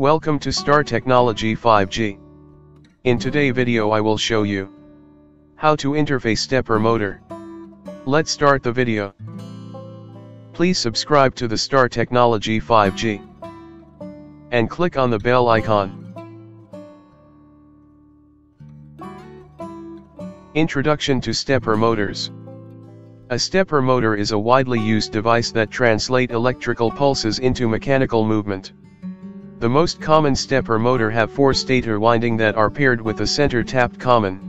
Welcome to Star Technology 5G. In today's video I will show you how to interface stepper motor. Let's start the video. Please subscribe to the Star Technology 5G and click on the bell icon. Introduction to stepper motors. A stepper motor is a widely used device that translates electrical pulses into mechanical movement. The most common stepper motor have four stator winding that are paired with a center tapped common.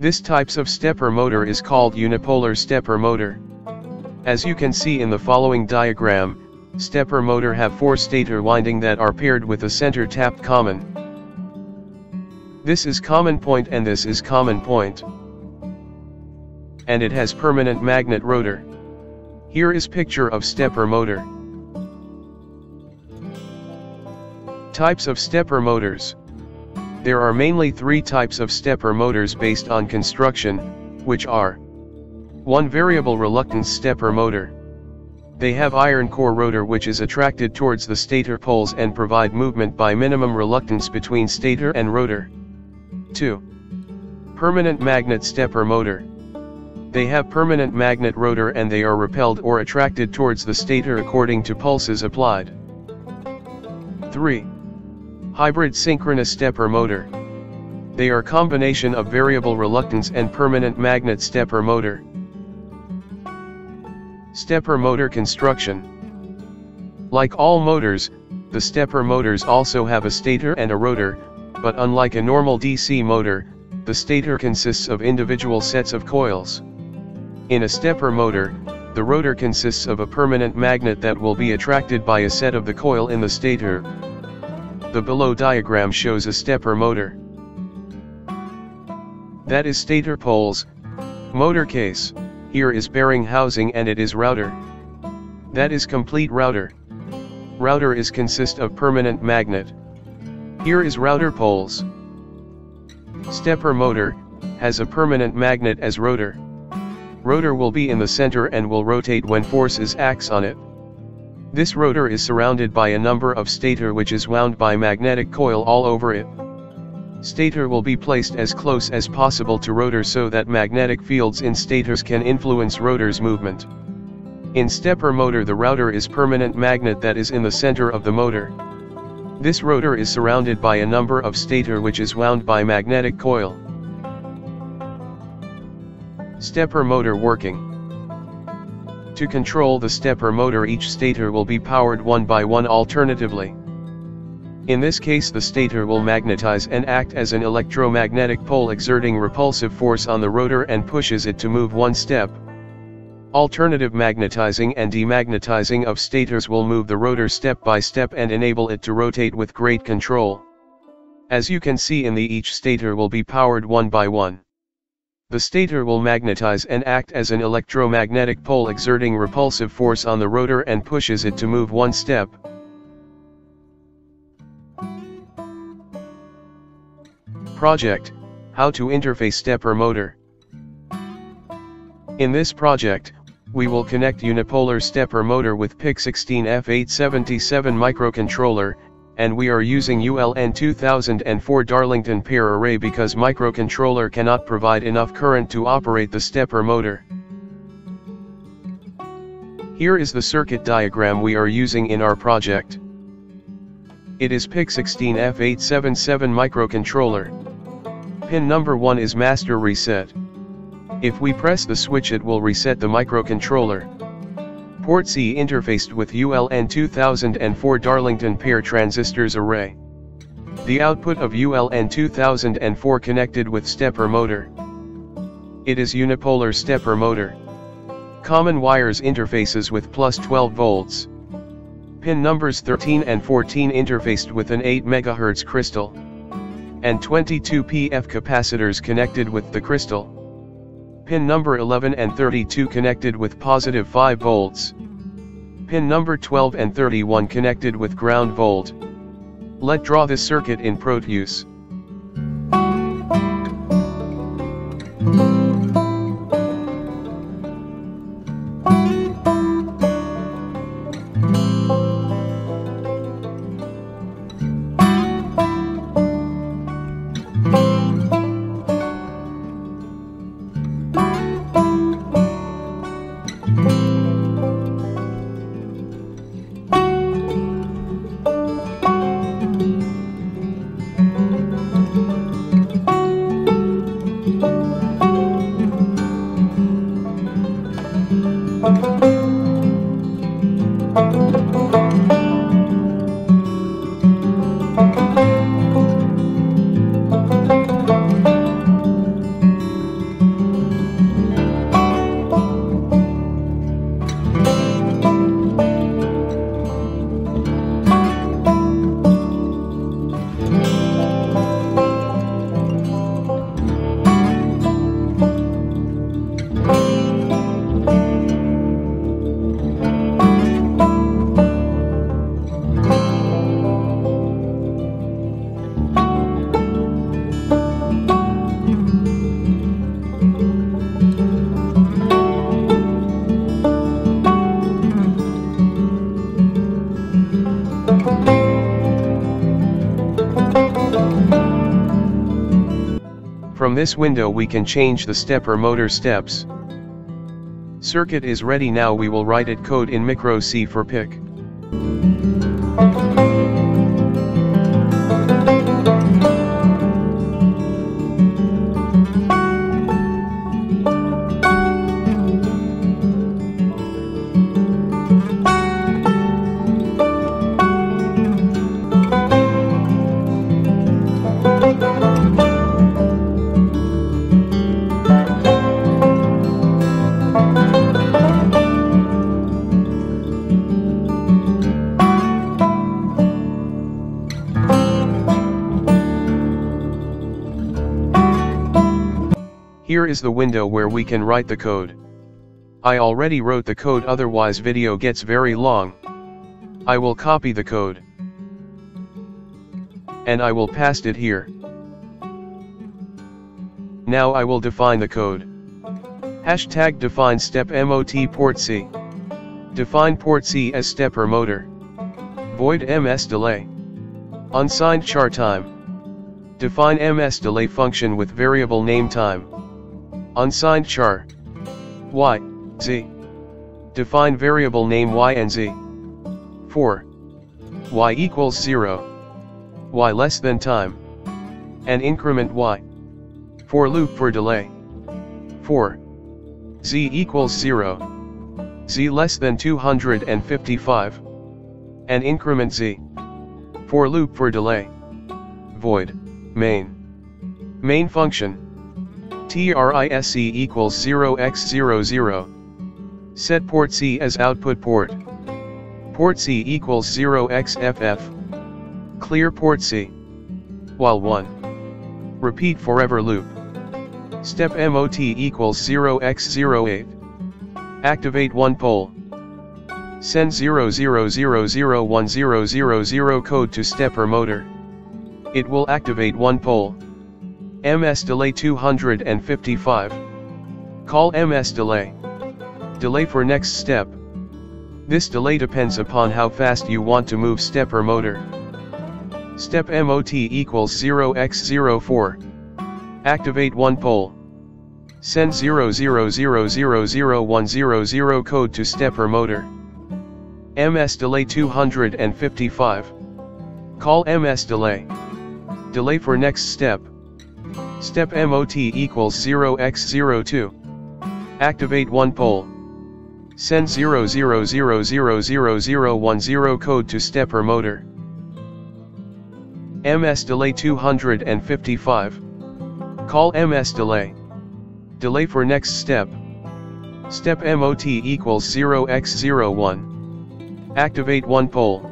This types of stepper motor is called unipolar stepper motor. As you can see in the following diagram, stepper motor have four stator winding that are paired with a center tapped common. This is common point and this is common point. And it has permanent magnet rotor. Here is picture of stepper motor. Types of stepper motors. There are mainly three types of stepper motors based on construction, which are 1. Variable reluctance stepper motor. They have iron core rotor which is attracted towards the stator poles and provide movement by minimum reluctance between stator and rotor. 2. Permanent magnet stepper motor. They have permanent magnet rotor and they are repelled or attracted towards the stator according to pulses applied. 3. Hybrid synchronous stepper motor. They are combination of variable reluctance and permanent magnet stepper motor. Stepper motor construction. Like all motors, the stepper motors also have a stator and a rotor, but unlike a normal DC motor, the stator consists of individual sets of coils. In a stepper motor, the rotor consists of a permanent magnet that will be attracted by a set of the coil in the stator. The below diagram shows a stepper motor. That is stator poles. Motor case, here is bearing housing and it is router. That is complete router. Router is consist of permanent magnet. Here is router poles. Stepper motor has a permanent magnet as rotor. Rotor will be in the center and will rotate when forces acts on it. This rotor is surrounded by a number of stator which is wound by magnetic coil all over it. Stator will be placed as close as possible to rotor so that magnetic fields in stators can influence rotor's movement. In stepper motor the router is permanent magnet that is in the center of the motor. This rotor is surrounded by a number of stator which is wound by magnetic coil. Stepper motor working. To control the stepper motor each stator will be powered one by one alternatively. In this case the stator will magnetize and act as an electromagnetic pole exerting repulsive force on the rotor and pushes it to move one step. Alternative magnetizing and demagnetizing of stators will move the rotor step by step and enable it to rotate with great control. As you can see in the each stator will be powered one by one. The stator will magnetize and act as an electromagnetic pole exerting repulsive force on the rotor and pushes it to move one step. Project: How to interface stepper motor. In this project, we will connect unipolar stepper motor with PIC16F877 microcontroller, and we are using ULN2004 Darlington pair array because microcontroller cannot provide enough current to operate the stepper motor. Here is the circuit diagram we are using in our project. It is PIC16F877 microcontroller. Pin number 1 is master reset. If we press the switch it will reset the microcontroller. Port C interfaced with ULN2004 Darlington pair transistors array. The output of ULN2004 connected with stepper motor. It is unipolar stepper motor. Common wires interfaces with plus 12 volts. Pin numbers 13 and 14 interfaced with an 8 MHz crystal. And 22 PF capacitors connected with the crystal. Pin number 11 and 32 connected with positive 5 volts. Pin number 12 and 31 connected with ground volt. Let's draw this circuit in Proteus. From this window we can change the stepper motor steps. Circuit is ready. Now we will write it code in MikroC for PIC. Here is the window where we can write the code. I already wrote the code, otherwise video gets very long. I will copy the code. And I will paste it here. Now I will define the code. Hashtag define step MOT port C. Define port C as stepper motor. Void MS delay. Unsigned char time. Define MS delay function with variable name time. Unsigned char y, z. Define variable name y and z. For y equals 0, y less than time, and increment y. For loop for delay. For z equals 0, z less than 255, and increment z. For loop for delay. Void main. Main function. TRISC equals 0x00. Set port C as output port. Port C equals 0xFF. Clear port C. While 1. Repeat forever loop. Step MOT equals 0x08. Activate 1 pole. Send 000010000 code to stepper motor. It will activate 1 pole. MS delay 255. Call MS delay. Delay for next step. This delay depends upon how fast you want to move stepper motor. Step MOT equals 0x04. Activate 1 pole. Send 0000100 code to stepper motor. MS delay 255. Call MS delay. Delay for next step. Step MOT equals 0x02. Activate 1 pole. Send 0000010 code to stepper motor. MS delay 255. Call MS delay. Delay for next step. Step MOT equals 0x01. Activate 1 pole.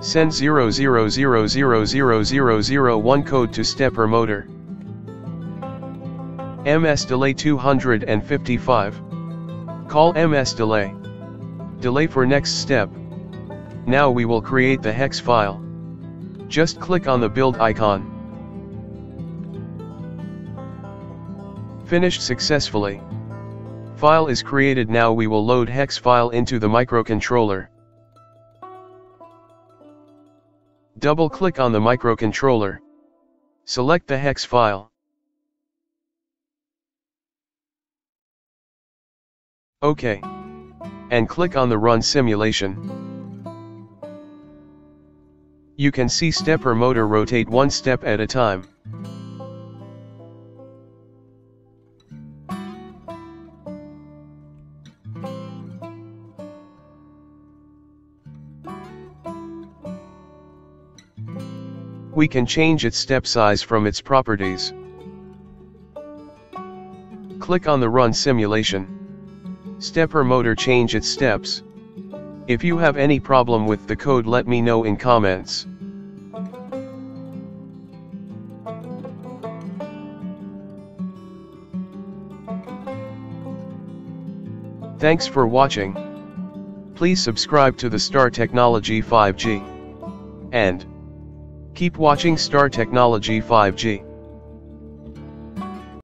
Send 000000001 code to stepper motor. MS delay 255. Call MS delay. Delay for next step. Now we will create the hex file. Just click on the build icon. Finished successfully. File is created. Now we will load hex file into the microcontroller. Double click on the microcontroller. Select the hex file. OK. And click on the Run Simulation. You can see stepper motor rotate one step at a time. We can change its step size from its properties. Click on the Run Simulation. Stepper motor change its steps. If you have any problem with the code, let me know in comments. Thanks for watching. Please subscribe to the Star Technology 5G. And keep watching Star Technology 5G.